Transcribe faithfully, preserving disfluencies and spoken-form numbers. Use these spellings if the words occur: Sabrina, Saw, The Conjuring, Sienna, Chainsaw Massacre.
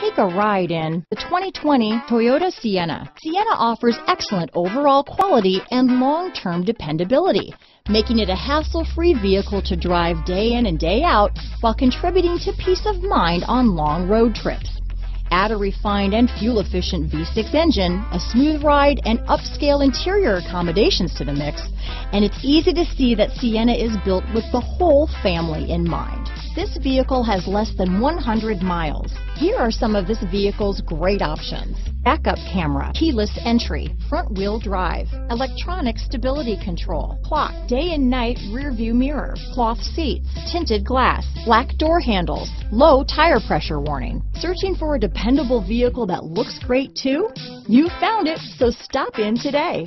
Take a ride in the twenty twenty Toyota Sienna. Sienna offers excellent overall quality and long-term dependability, making it a hassle-free vehicle to drive day in and day out while contributing to peace of mind on long road trips. Add a refined and fuel-efficient V six engine, a smooth ride, and upscale interior accommodations to the mix, and it's easy to see that Sienna is built with the whole family in mind. This vehicle has less than one hundred miles. Here are some of this vehicle's great options: backup camera, keyless entry, front wheel drive, electronic stability control, clock, day and night rear view mirror, cloth seats, tinted glass, black door handles, low tire pressure warning. Searching for a dependable vehicle that looks great too? You found it, so stop in today.